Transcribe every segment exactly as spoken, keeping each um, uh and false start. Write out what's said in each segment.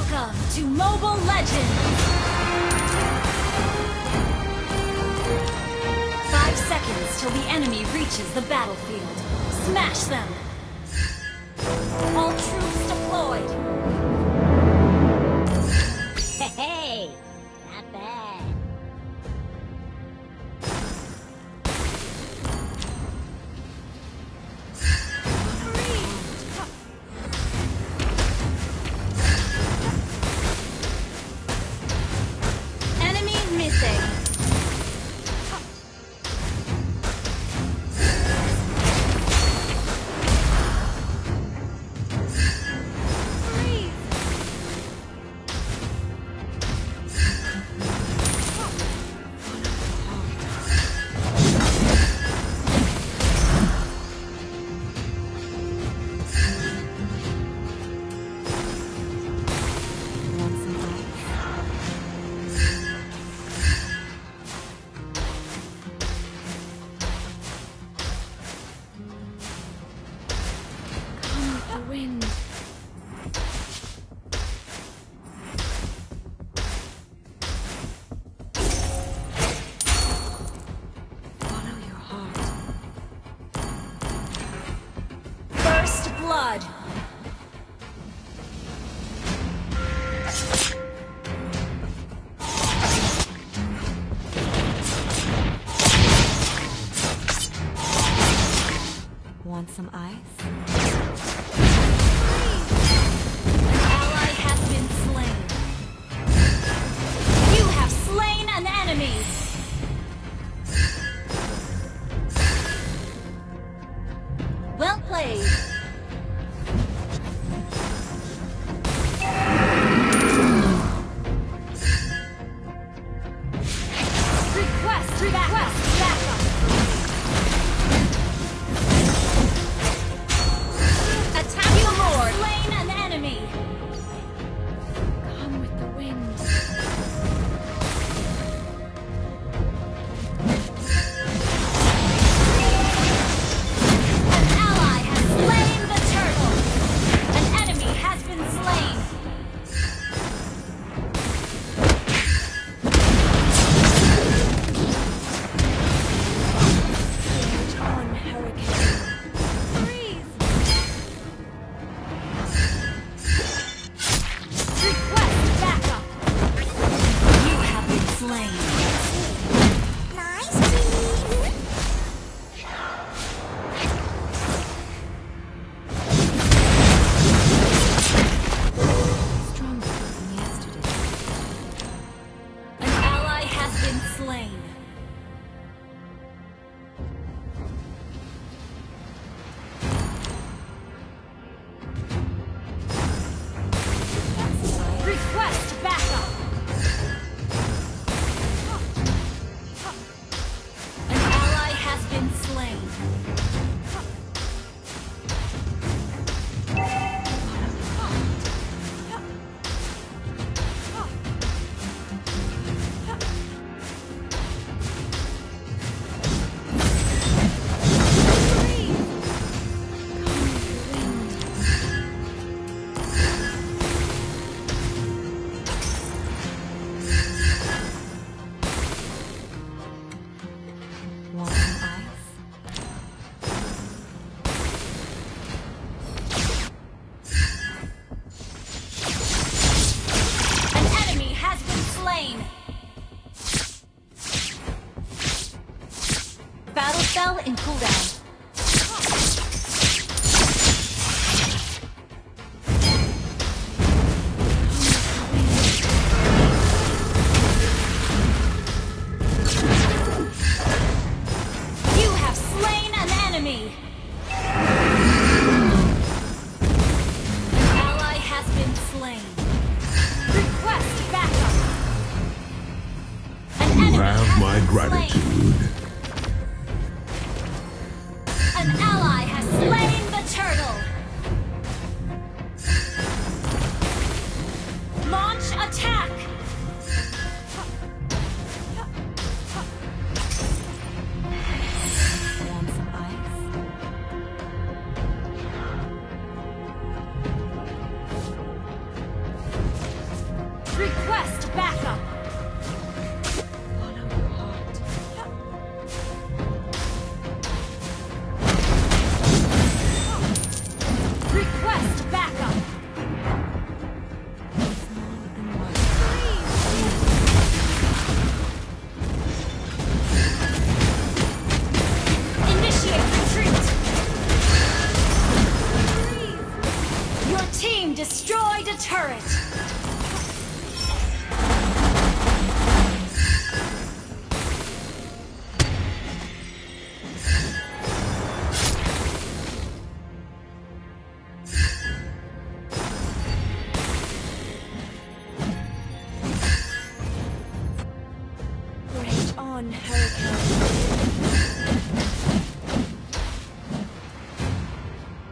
Welcome to Mobile Legends! Five seconds till the enemy reaches the battlefield. Smash them! All troops deployed! Hey, not bad. Want some ice? An ally has been slain. You have slain an enemy. Well played. Request request backup. Battle in cooldown. Request backup! Request backup! Initiate retreat! Please. Your team destroyed a turret!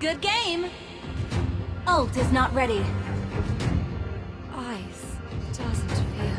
Good game! Ult is not ready. Ice doesn't fear.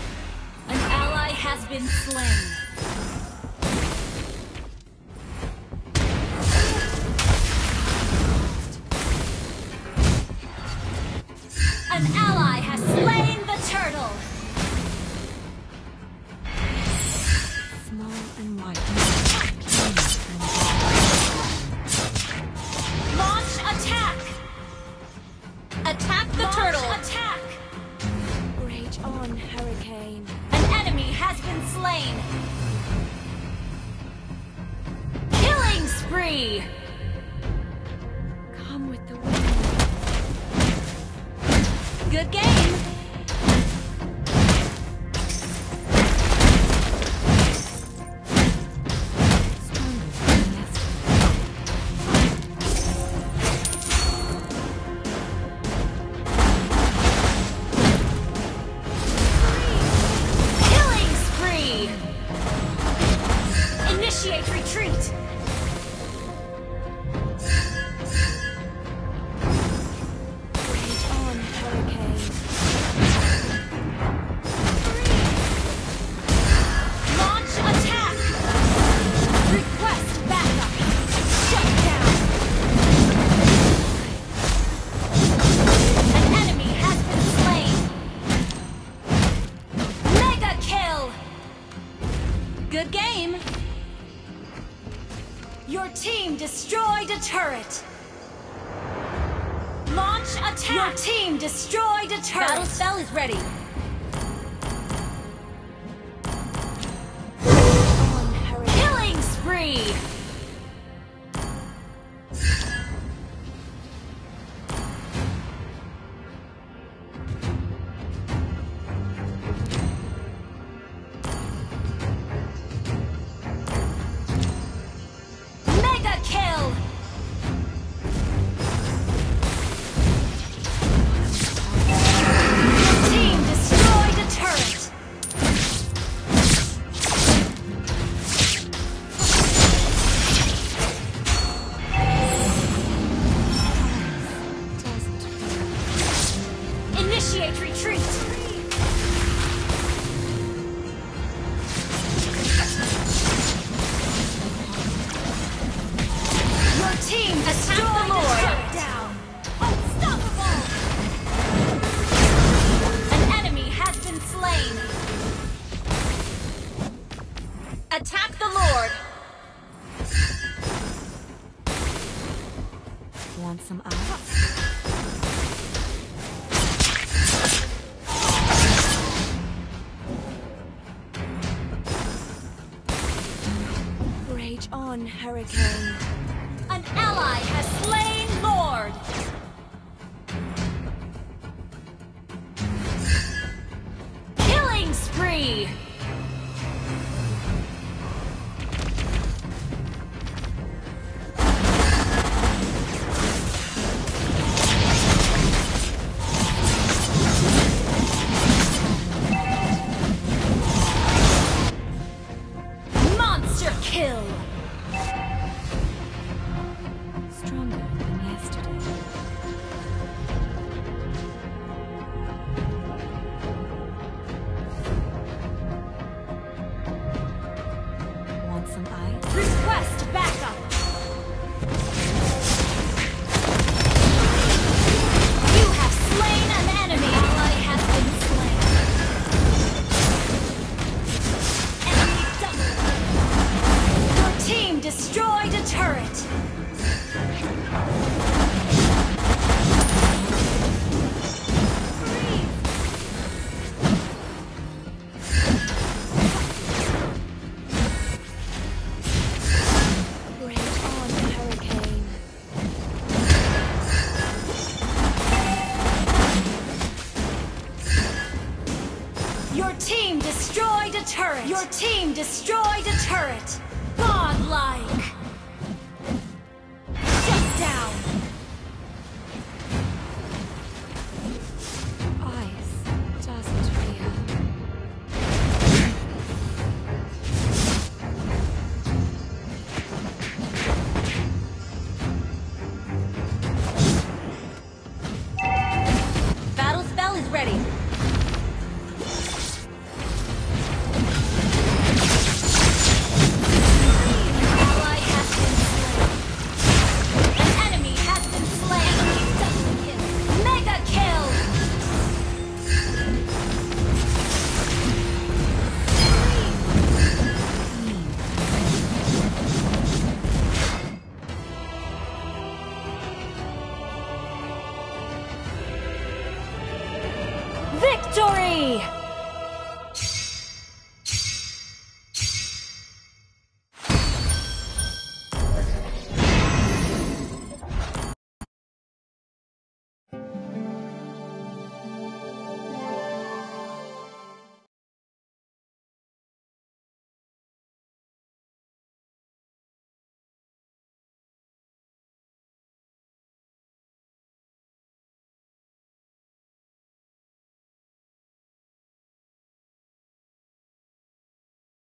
An ally has slain the turtle! Small and white. Launch attack! Attack the Launch turtle! Attack! Rage on, Hurricane. An enemy has been slain! Killing spree! Come with the wind. Good game! Killing spree! Initiate retreat! Good game! Your team destroyed a turret! Launch attack! Your team destroyed a turret! Battle spell is ready! Killing spree! Retreat! Your team destroyed the turret! Down! Unstoppable! An enemy has been slain! Attack the Lord! Want some ice? Rage on, Hurricane. An ally has slain Lord! Killing spree! team destroyed a turret. Your team destroyed a turret. Godlike.